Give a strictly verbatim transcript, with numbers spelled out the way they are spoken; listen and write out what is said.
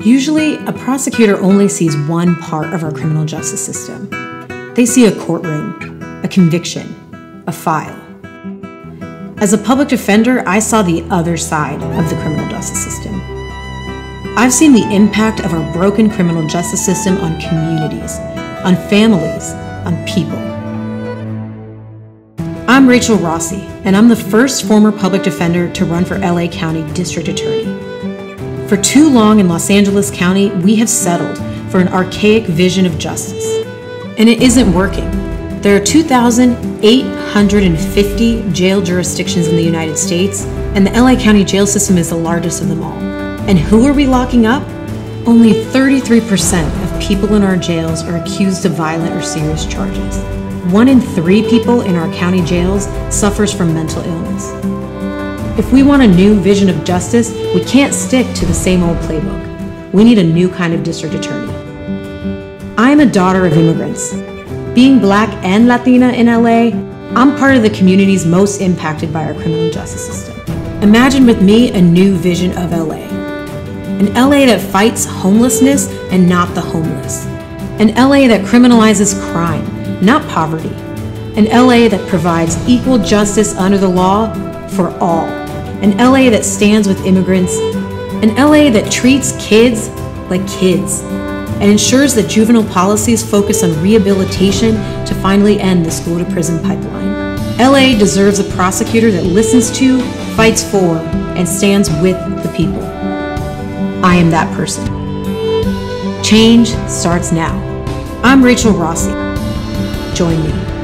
Usually, a prosecutor only sees one part of our criminal justice system. They see a courtroom, a conviction, a file. As a public defender, I saw the other side of the criminal justice system. I've seen the impact of our broken criminal justice system on communities, on families, on people. I'm Rachel Rossi, and I'm the first former public defender to run for L A County District Attorney. For too long in Los Angeles County, we have settled for an archaic vision of justice, and it isn't working. There are two thousand eight hundred fifty jail jurisdictions in the United States, and the L A County jail system is the largest of them all. And who are we locking up? Only thirty-three percent of people in our jails are accused of violent or serious charges. One in three people in our county jails suffers from mental illness. If we want a new vision of justice, we can't stick to the same old playbook. We need a new kind of district attorney. I am a daughter of immigrants. Being Black and Latina in L A, I'm part of the communities most impacted by our criminal justice system. Imagine with me a new vision of L A. An L A that fights homelessness and not the homeless. An L A that criminalizes crime, not poverty. An L A that provides equal justice under the law for all. An L A that stands with immigrants, an L A that treats kids like kids, and ensures that juvenile policies focus on rehabilitation to finally end the school-to-prison pipeline. L A deserves a prosecutor that listens to, fights for, and stands with the people. I am that person. Change starts now. I'm Rachel Rossi. Join me.